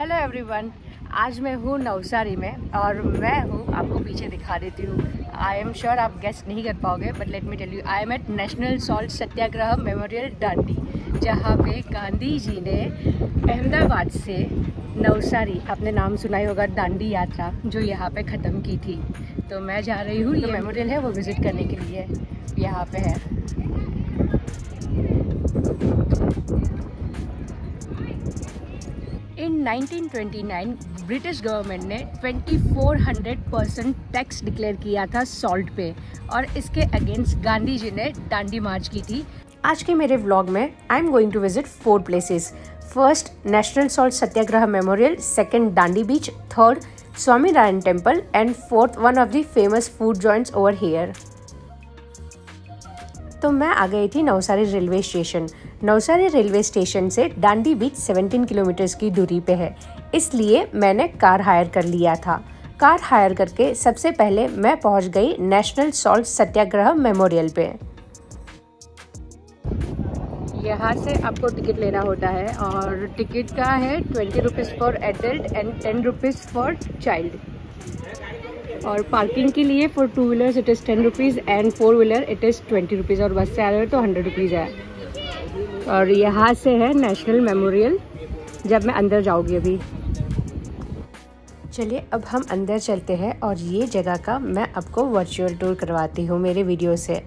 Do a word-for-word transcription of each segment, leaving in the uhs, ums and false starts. Hello everyone, आज मैं हूँ नवसारी में और मैं हूँ, आपको पीछे दिखा देती हूँ। आई एम श्योर आप गेस नहीं कर पाओगे, but let me tell you, I am at national salt Satyagraha memorial Dandi, जहाँ पे गांधी जी ने अहमदाबाद से नवसारी, आपने नाम सुना ही होगा, दांडी यात्रा जो यहाँ पे ख़त्म की थी। तो मैं जा रही हूँ, ये मेमोरियल है वो विज़िट करने के लिए यहाँ पे है। In nineteen twenty nine British government ने चौबीस सौ परसेंट टैक्स डिक्लेयर किया था सॉल्ट पे, और इसके अगेंस्ट गांधी जी ने दांडी मार्च की थी। आज के मेरे व्लॉग में I am going to visit four places. First national salt Satyagraha memorial, second Dandi beach, third Swaminarayan temple and fourth one of the famous food joints over here. तो मैं आ गई थी Navsari railway station. Navsari railway station से दांडी बीच सत्रह किलोमीटर्स की दूरी पे है, इसलिए मैंने कार हायर कर लिया था। कार हायर करके सबसे पहले मैं पहुंच गई नेशनल सॉल्ट सत्याग्रह मेमोरियल पे। यहाँ से आपको टिकट लेना होता है और टिकट का है twenty rupees for adult and ten rupees for child. और पार्किंग के लिए for two wheelers it is ten rupees and four wheeler it is twenty rupees और बस से आ रहे हो तो हंड्रेड रुपीज़ है। और यहाँ से है नेशनल मेमोरियल, जब मैं अंदर जाऊँगी अभी। चलिए अब हम अंदर चलते हैं और ये जगह का मैं आपको वर्चुअल टूर करवाती हूँ मेरे वीडियो से।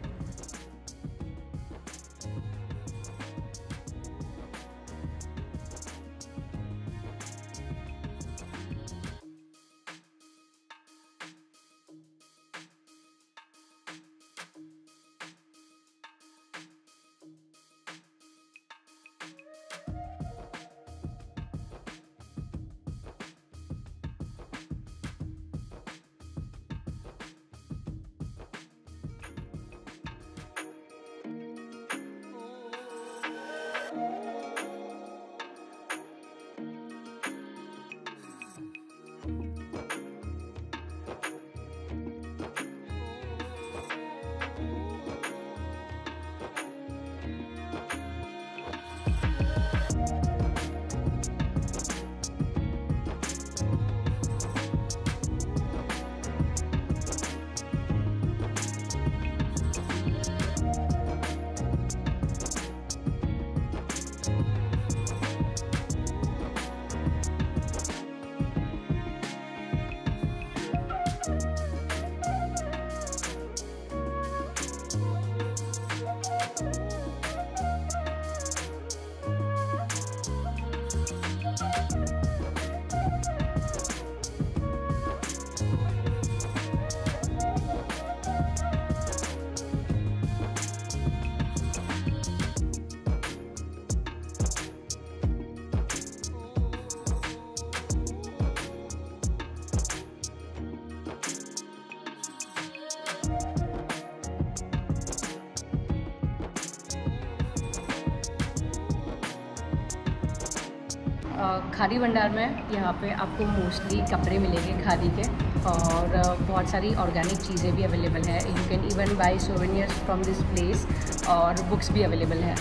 खादी भंडार में यहाँ पे आपको मोस्टली कपड़े मिलेंगे खादी के, और बहुत सारी ऑर्गेनिक चीज़ें भी अवेलेबल है। You can even buy souvenirs from this place, और बुक्स भी अवेलेबल है।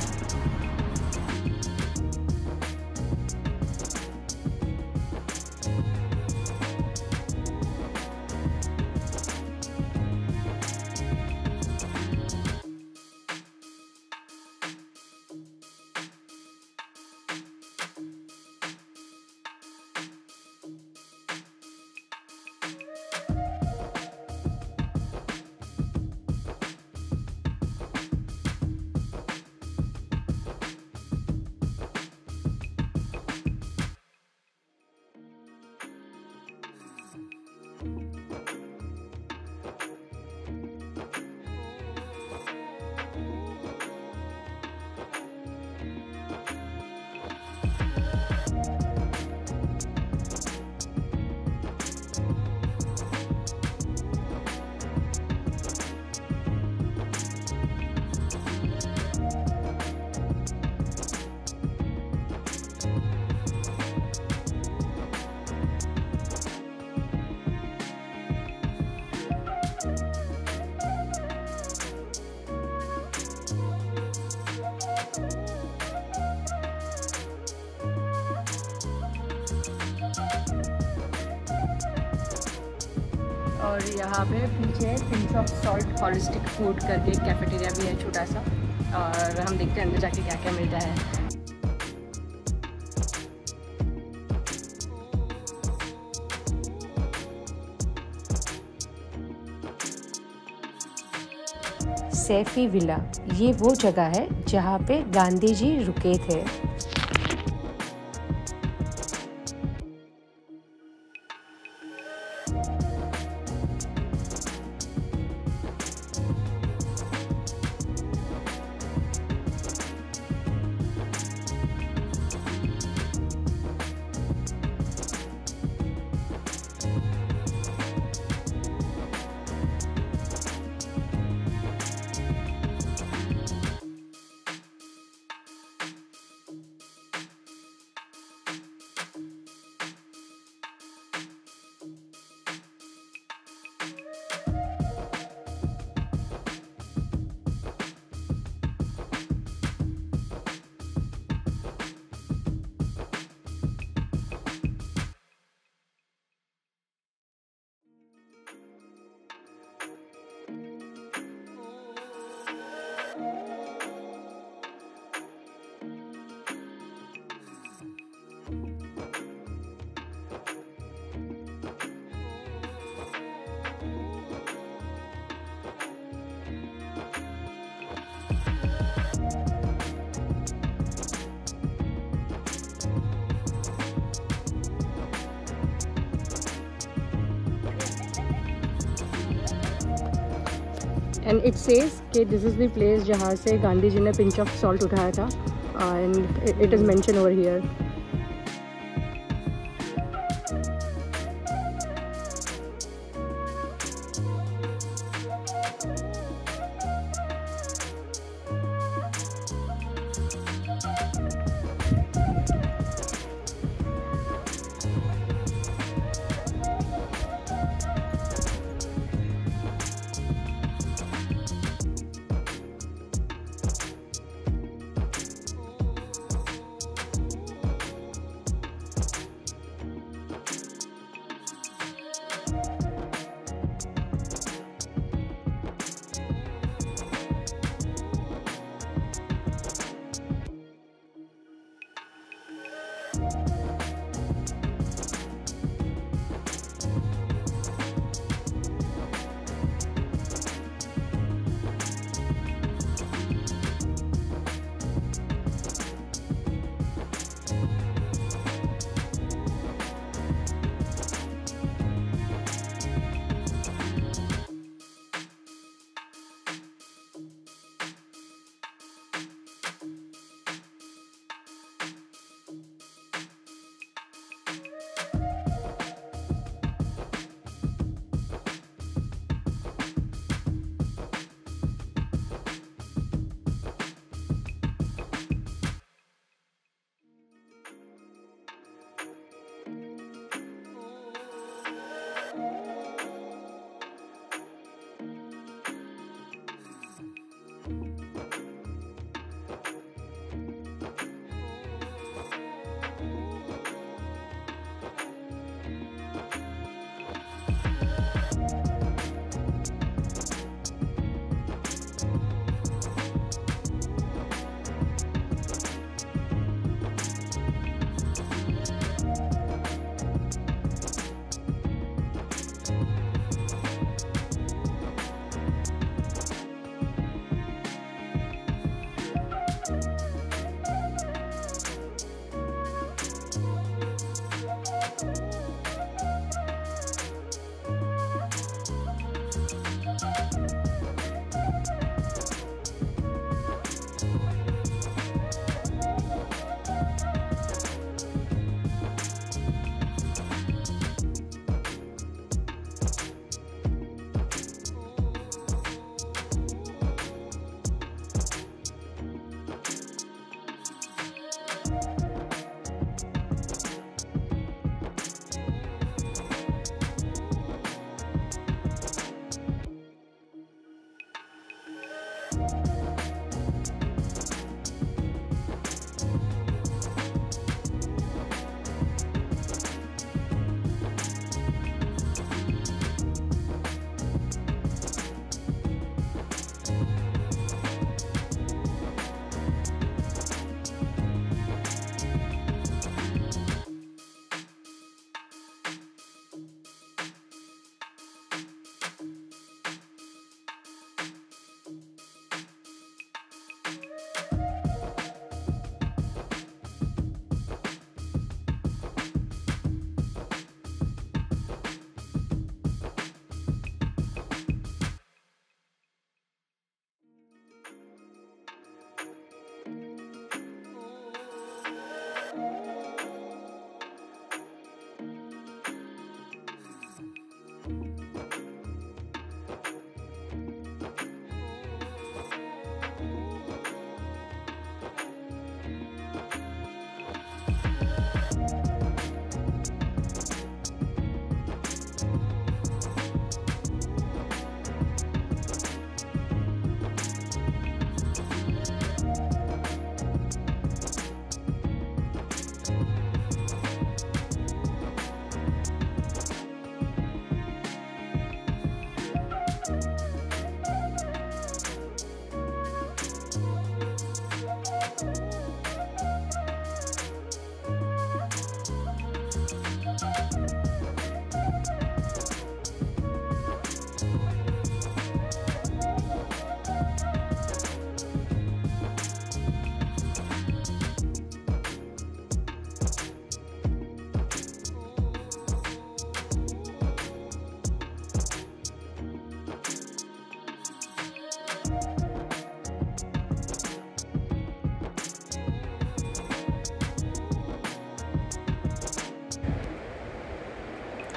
और यहाँ पे पीछे things of salt holistic food करके कैफेटेरिया भी है छोटा सा, और हम देखते हैं अंदर जाके क्या क्या मिलता है। सैफी विला, ये वो जगह है जहाँ पे गांधी जी रुके थे। एंड इट सेज कि दिस इज़ द प्लेस जहाँ से गांधी जी ने पिंच ऑफ सॉल्ट उठाया था, and it is mention over here.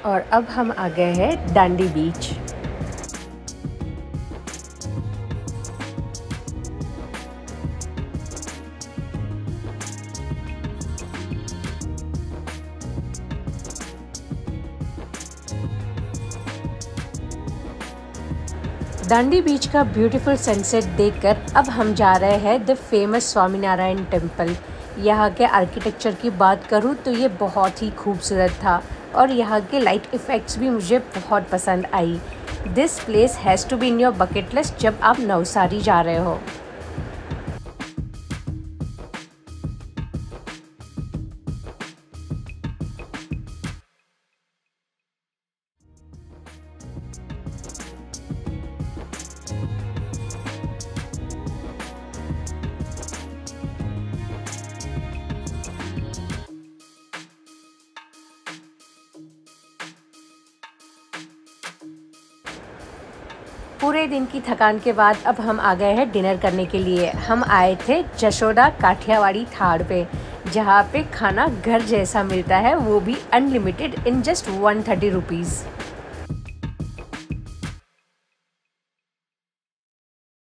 और अब हम आ गए हैं डांडी बीच। डांडी बीच का ब्यूटीफुल सनसेट देखकर अब हम जा रहे हैं द फेमस स्वामीनारायण टेम्पल। यहाँ के आर्किटेक्चर की बात करूँ तो ये बहुत ही खूबसूरत था और यहाँ के लाइट इफ़ेक्ट्स भी मुझे बहुत पसंद आई। This place has to be in your bucket list जब आप नवसारी जा रहे हो। पूरे दिन की थकान के बाद अब हम आ गए हैं डिनर करने के लिए। हम आए थे जशोदा काठियावाड़ी थार पे, जहाँ पे खाना घर जैसा मिलता है, वो भी unlimited in just one thirty rupees.